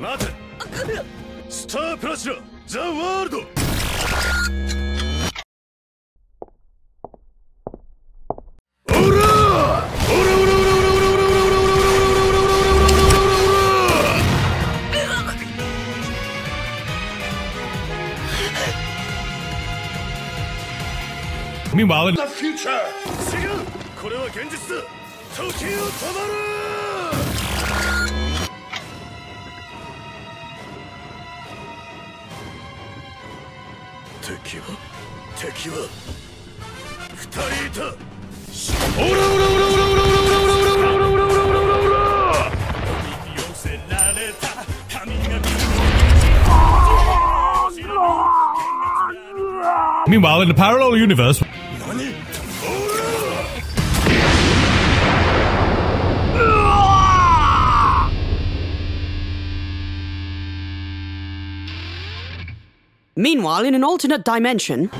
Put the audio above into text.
待て。スタープラチナザ・ワールド。 Meanwhile, in the future, Meanwhile, in the parallel universe. Meanwhile, in an alternate dimension...